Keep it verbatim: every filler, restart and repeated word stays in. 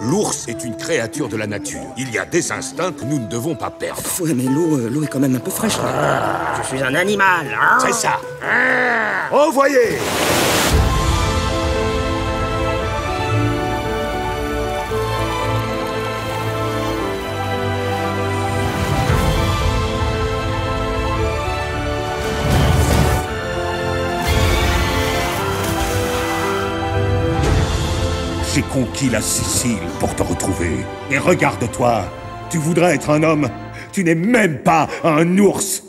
L'ours est une créature de la nature. Il y a des instincts que nous ne devons pas perdre. Ouais, mais l'eau, l'eau est quand même un peu fraîche. Ah, je suis un animal, hein? C'est ça. Ah. Envoyez! J'ai conquis la Sicile pour te retrouver. Et regarde-toi, tu voudrais être un homme, tu n'es même pas un ours.